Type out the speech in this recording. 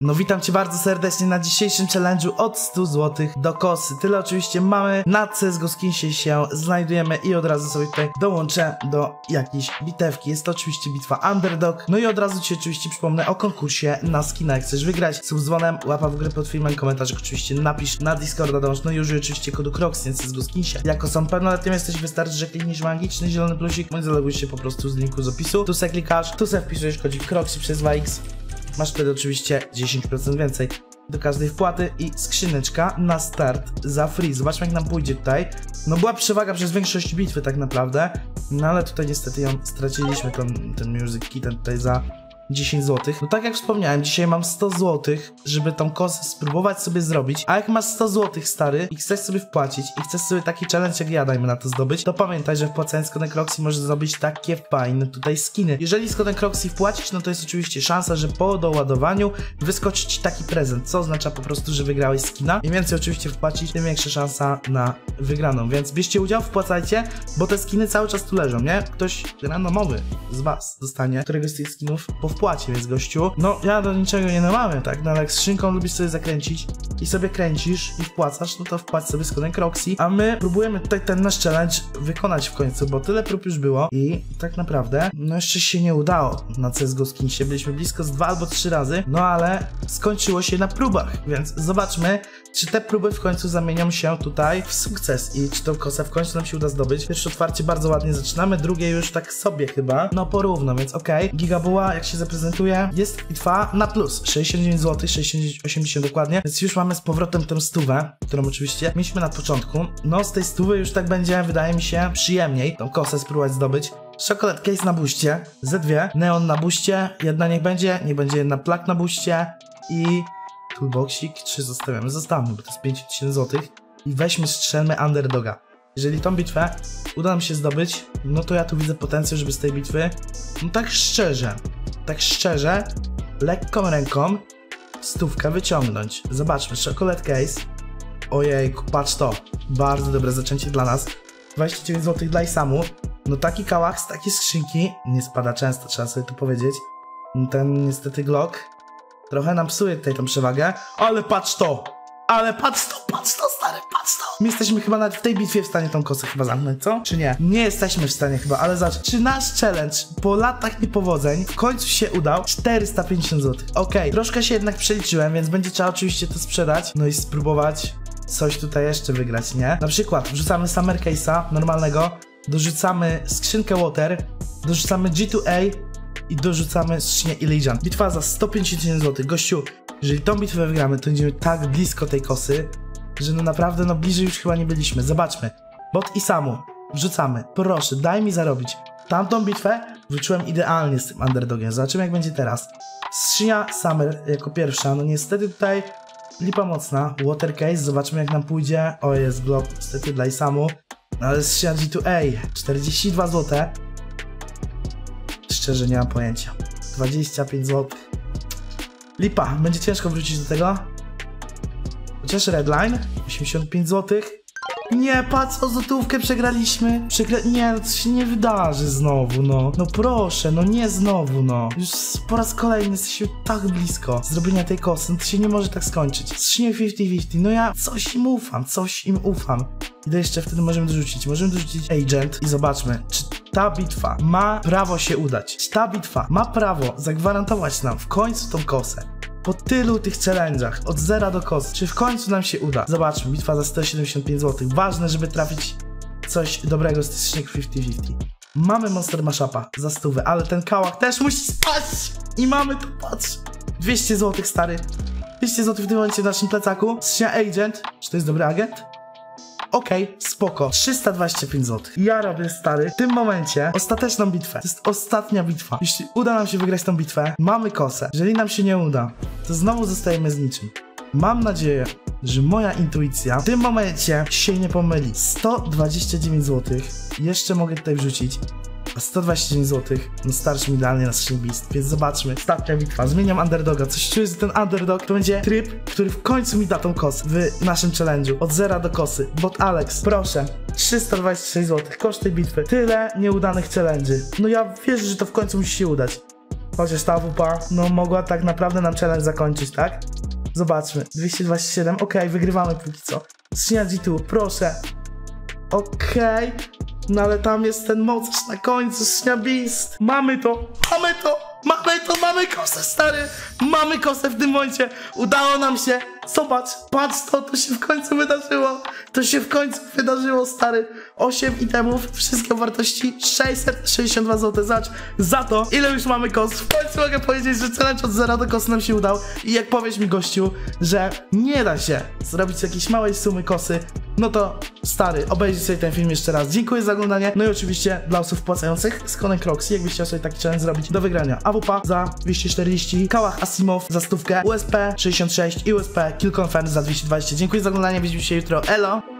No witam Cię bardzo serdecznie na dzisiejszym challenge'u od 100 zł do kosy. Tyle oczywiście mamy, na CSGO Skinsie się znajdujemy i od razu sobie tutaj dołączę do jakiejś bitewki. Jest to oczywiście bitwa Underdog. No i od razu Ci oczywiście przypomnę o konkursie na skina. Jak chcesz wygrać, sub dzwonem, łapa w grę pod filmem, komentarz oczywiście napisz, na Discorda dołącz, no i użyj oczywiście kodu Kroxxi na CSGO Skinsie. Jako są pełnoletnim jesteś, wystarczy, że klikniesz magiczny zielony plusik, bądź zaloguj się po prostu z linku z opisu. Tu se klikasz, tu se wpiszesz kodzik Kroxxi przez 2x. Masz wtedy oczywiście 10% więcej do każdej wpłaty i skrzyneczka na start za free. Zobaczmy jak nam pójdzie tutaj. No była przewaga przez większość bitwy tak naprawdę, no ale tutaj niestety ją straciliśmy, ten music kit tutaj za 10 zł. No tak jak wspomniałem, dzisiaj mam 100 zł, żeby tą kosę spróbować sobie zrobić. A jak masz 100 zł, stary, i chcesz sobie wpłacić i chcesz sobie taki challenge jak ja, dajmy na to, zdobyć, to pamiętaj, że wpłacając z kodem Kroxxi możesz zrobić takie fajne tutaj skiny. Jeżeli z kodem Kroxxi wpłacić, no to jest oczywiście szansa, że po doładowaniu wyskoczy ci taki prezent, co oznacza po prostu, że wygrałeś skina. Im więcej oczywiście wpłacić, tym większa szansa na wygraną. Więc bierzcie udział, wpłacajcie, bo te skiny cały czas tu leżą, nie? Ktoś randomowy z was dostanie któregoś z tych skinów po wpłacie, więc gościu, no ja do niczego nie namawiam, tak, no ale jak z szynką lubisz sobie zakręcić i sobie kręcisz i wpłacasz, no to wpłać sobie z kodem Kroxxi, a my próbujemy tutaj ten nasz challenge wykonać w końcu, bo tyle prób już było i tak naprawdę, no jeszcze się nie udało na CSGO Skinsie, byliśmy blisko z 2 albo 3 razy, no ale skończyło się na próbach, więc zobaczmy, czy te próby w końcu zamienią się tutaj w sukces i czy tą kosę w końcu nam się uda zdobyć. Pierwsze otwarcie bardzo ładnie zaczynamy, drugie już tak sobie chyba, no porówno, więc okej, gigabuła, jak się prezentuje, jest bitwa na plus 69 zł, 69,80 dokładnie, więc już mamy z powrotem tę stówę, którą oczywiście mieliśmy na początku. No z tej stówy już tak będzie, wydaje mi się, przyjemniej tą kosę spróbować zdobyć. Czekoladka jest na buście, ze dwie, neon na buście, jedna niech będzie jedna plak na buście i toolboxik 3 zostawiamy, bo to jest 5000 zł i weźmy, strzelmy underdoga. Jeżeli tą bitwę uda nam się zdobyć, no to ja tu widzę potencjał, żeby z tej bitwy, no tak szczerze, lekką ręką stówkę wyciągnąć. Zobaczmy, chocolate case. Ojejku, patrz to. Bardzo dobre zaczęcie dla nas. 29 zł dla Isamu. No taki kałach z takiej skrzynki nie spada często, trzeba sobie to powiedzieć. Ten niestety Glock trochę nam psuje tutaj tą przewagę. Ale patrz to! Ale patrz to, stary, patrz to! My jesteśmy chyba nawet w tej bitwie w stanie tą kosę chyba zamknąć, co? Czy nie? Nie jesteśmy w stanie chyba, ale zobacz, czy nasz challenge po latach niepowodzeń w końcu się udał? 450 zł. Okej, troszkę się jednak przeliczyłem, więc będzie trzeba oczywiście to sprzedać, no i spróbować coś tutaj jeszcze wygrać, nie? Na przykład wrzucamy summer case'a normalnego, dorzucamy skrzynkę water, dorzucamy G2A i dorzucamy skrzynię Illidan. Bitwa za 150 zł, gościu. Jeżeli tą bitwę wygramy, to będziemy tak blisko tej kosy, że no naprawdę, no bliżej już chyba nie byliśmy. Zobaczmy. Bot Isamu. Wrzucamy. Proszę, daj mi zarobić. Tamtą bitwę wrzuciłem idealnie z tym underdogiem. Zobaczymy jak będzie teraz. Skrzynia Summer jako pierwsza. No niestety tutaj lipa mocna. Watercase. Zobaczmy jak nam pójdzie. O, jest glob. Niestety dla Isamu. No ale skrzynia G2A. 42 zł. Szczerze nie mam pojęcia. 25 zł. Lipa, będzie ciężko wrócić do tego. Chociaż Redline, 85 zł. Nie, patrz, o złotówkę przegraliśmy. Nie, no to się nie wydarzy znowu, no. No proszę, no nie znowu, no. Już po raz kolejny jesteśmy tak blisko zrobienia tej kosy, no to się nie może tak skończyć. Skrzynie 50-50, no ja coś im ufam. I to jeszcze wtedy możemy dorzucić agent i zobaczmy, czy ta bitwa ma prawo się udać. Czy ta bitwa ma prawo zagwarantować nam w końcu tą kosę? Po tylu tych challenge'ach, od zera do kosy, czy w końcu nam się uda? Zobaczmy, bitwa za 175 zł. Ważne, żeby trafić coś dobrego z tych skrzynek 50-50. Mamy Monster Mashupa za 100, ale ten kałak też musi spać! I mamy to, patrz! 200 zł, stary. 200 zł w tym momencie w naszym plecaku. Skrzynia agent. Czy to jest dobry agent? Okej, spoko. 325 zł. Ja robię, stary, w tym momencie ostateczną bitwę. To jest ostatnia bitwa. Jeśli uda nam się wygrać tą bitwę, mamy kosę. Jeżeli nam się nie uda, to znowu zostajemy z niczym. Mam nadzieję, że moja intuicja w tym momencie się nie pomyli. 129 zł. Jeszcze mogę tutaj wrzucić. A 129 zł, no starszy mi idealnie na skrzyni beast, więc zobaczmy. Ostatnia bitwa, zmieniam underdoga, coś czuję, że ten underdog to będzie tryb, który w końcu mi da tą kosę w naszym challenge'u, od zera do kosy. Bot Alex, proszę, 326 zł, koszt tej bitwy, tyle nieudanych challenge'y, no ja wierzę, że to w końcu musi się udać. chociaż ta WP, no mogła tak naprawdę nam challenge zakończyć, tak? Zobaczmy, 227, okej, wygrywamy póki co. Strzenia G2, proszę. Okej, no ale tam jest ten mocarz na końcu, strzenia Beast. Mamy to, mamy to, mamy to, mamy kosę, stary. Mamy kosę w tym momencie, udało nam się. Zobacz, patrz to, to się w końcu wydarzyło. To się w końcu wydarzyło, stary. 8 itemów, wszystkie wartości 662 zł. Zacz za to, ile już mamy kos. W końcu mogę powiedzieć, że challenge od 0 do kosy nam się udał. I jak powiesz mi, gościu, że nie da się zrobić jakiejś małej sumy kosy, no to, stary, obejrzyj sobie ten film jeszcze raz. Dziękuję za oglądanie. No i oczywiście dla osób wpłacających z konem Kroxxi, jakbyś chciał sobie taki challenge zrobić, do wygrania AWP za 240, Kałach Asimov za 100, USP 66 i USP Kilkonferenc za 220. Dziękuję za oglądanie, widzimy się jutro. Elo!